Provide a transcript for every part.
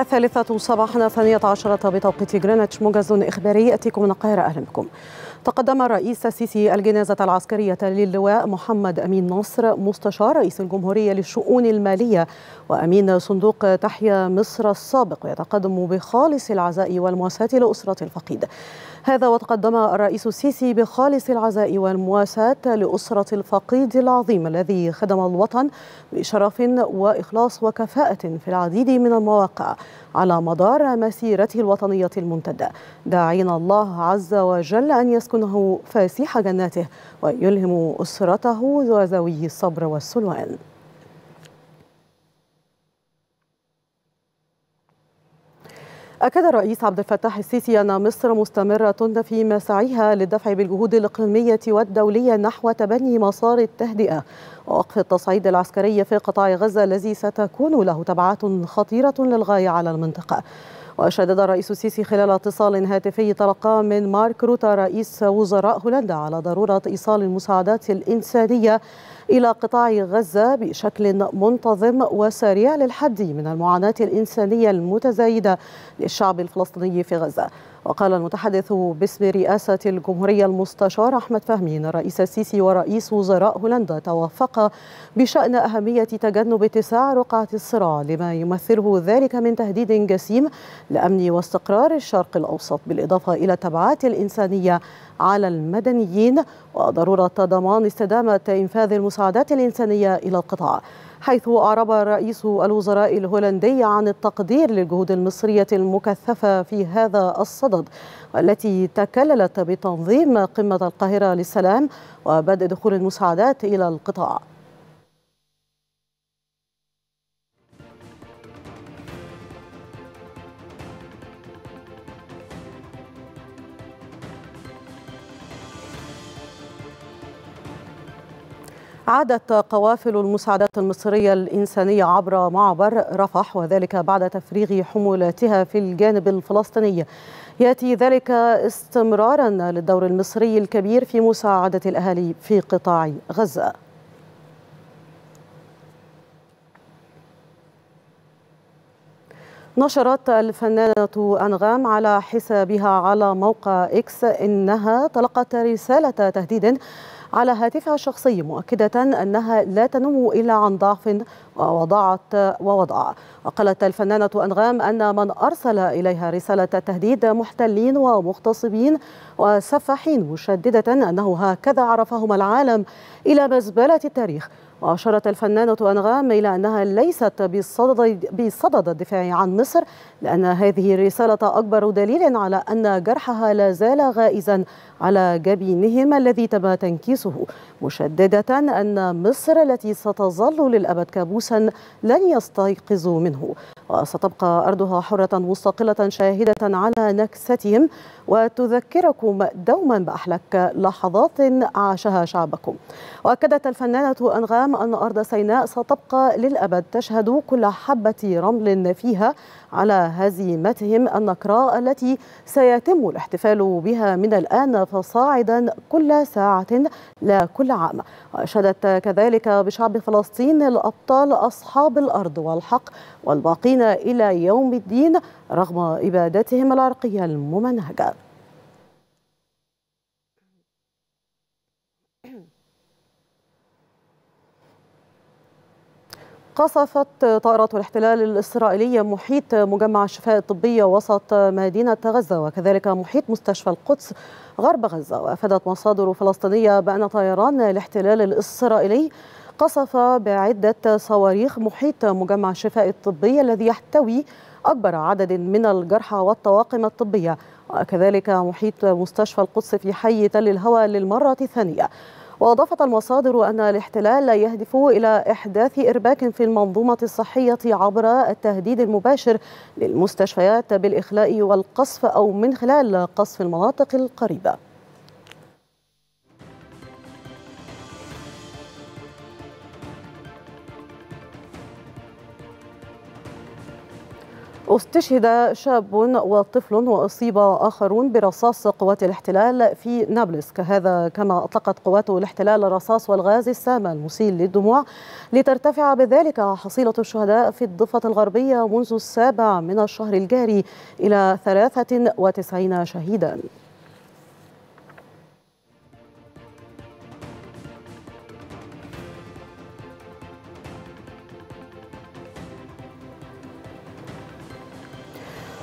الثالثة صباحا 18 بتوقيت جرينتش، موجز إخباري يأتيكم من القاهرة. أهلا بكم. تقدم الرئيس السيسي الجنازة العسكرية للواء محمد امين نصر مستشار رئيس الجمهورية للشؤون المالية وامين صندوق تحيا مصر السابق، ويتقدم بخالص العزاء والمواساة لأسرة الفقيد. هذا وتقدم الرئيس السيسي بخالص العزاء والمواساة لأسرة الفقيد العظيم الذي خدم الوطن بشرف وإخلاص وكفاءة في العديد من المواقع على مدار مسيرته الوطنية الممتدة، داعين الله عز وجل أن يسكنه فسيح جناته ويلهم أسرته وذوي الصبر والسلوان. أكد الرئيس عبد الفتاح السيسي أن مصر مستمرة في مسعيها للدفع بالجهود الإقليمية والدولية نحو تبني مسار التهدئة ووقف التصعيد العسكري في قطاع غزة الذي ستكون له تبعات خطيرة للغاية على المنطقة. وشدد الرئيس السيسي خلال اتصال هاتفي تلقاه من مارك روتا رئيس وزراء هولندا على ضرورة إيصال المساعدات الإنسانية إلى قطاع غزة بشكل منتظم وسريع للحد من المعاناة الإنسانية المتزايدة للشعب الفلسطيني في غزة. وقال المتحدث باسم رئاسة الجمهورية المستشار أحمد فهمي أن الرئيس السيسي ورئيس وزراء هولندا توافقا بشأن أهمية تجنب اتساع رقعة الصراع لما يمثله ذلك من تهديد جسيم لأمن واستقرار الشرق الأوسط، بالإضافة إلى التبعات الإنسانية على المدنيين وضرورة ضمان استدامة إنفاذ المساعدات الإنسانية إلى القطاع. حيث أعرب رئيس الوزراء الهولندي عن التقدير للجهود المصرية المكثفة في هذا الصدد والتي تكللت بتنظيم قمة القاهرة للسلام وبدء دخول المساعدات إلى القطاع. عادت قوافل المساعدات المصرية الإنسانية عبر معبر رفح، وذلك بعد تفريغ حمولاتها في الجانب الفلسطيني. يأتي ذلك استمرارا للدور المصري الكبير في مساعدة الأهالي في قطاع غزة. نشرت الفنانة أنغام على حسابها على موقع إكس إنها تلقت رسالة تهديد على هاتفها الشخصي، مؤكدة أنها لا تنم إلا عن ضعف ووضع. وقالت الفنانة أنغام أن من أرسل إليها رسالة تهديد محتلين ومغتصبين وسفاحين، مشددة أنه هكذا عرفهم العالم إلى مزبلة التاريخ. وأشارت الفنانة أنغام إلى أنها ليست بصدد الدفاع عن مصر، لأن هذه الرسالة أكبر دليل على أن جرحها لا زال غائزا على جبينهم الذي تم تنكيسه، مشددة أن مصر التي ستظل للأبد كابوسا لن يستيقظوا منه، وستبقى أرضها حرة مستقلة شاهدة على نكستهم وتذكركم دوما بأحلك لحظات عاشها شعبكم. وأكدت الفنانة أنغام أن أرض سيناء ستبقى للأبد تشهد كل حبة رمل فيها على هزيمتهم النكراء التي سيتم الاحتفال بها من الآن فصاعدا كل ساعة لا كل عام. وأشادت كذلك بشعب فلسطين الأبطال أصحاب الأرض والحق والباقين إلى يوم الدين رغم إبادتهم العرقية الممنهجة. قصفت طائرة الاحتلال الإسرائيلية محيط مجمع الشفاء الطبي وسط مدينة غزة وكذلك محيط مستشفى القدس غرب غزة. وأفادت مصادر فلسطينية بأن طيران الاحتلال الإسرائيلي قصف بعدة صواريخ محيط مجمع الشفاء الطبي الذي يحتوي أكبر عدد من الجرحى والطواقم الطبية، وكذلك محيط مستشفى القدس في حي تل الهوى للمرة الثانية. وأضافت المصادر أن الاحتلال يهدف إلى إحداث إرباك في المنظومة الصحية عبر التهديد المباشر للمستشفيات بالإخلاء والقصف أو من خلال قصف المناطق القريبة. استشهد شاب وطفل وأصيب آخرون برصاص قوات الاحتلال في نابلس، كما أطلقت قوات الاحتلال الرصاص والغاز السامة المسيل للدموع، لترتفع بذلك حصيلة الشهداء في الضفة الغربية منذ 7 من الشهر الجاري إلى 93 شهيدا.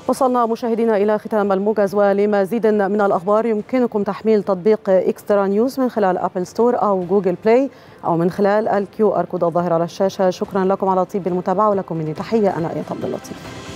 وصلنا مشاهدينا إلى ختام الموجز، ولمزيد من الأخبار يمكنكم تحميل تطبيق إكسترا نيوز من خلال أبل ستور أو جوجل بلاي، أو من خلال الكيو آر كود الظاهر على الشاشة. شكرا لكم على طيب المتابعة، ولكم مني تحية، أنا آيات عبداللطيف.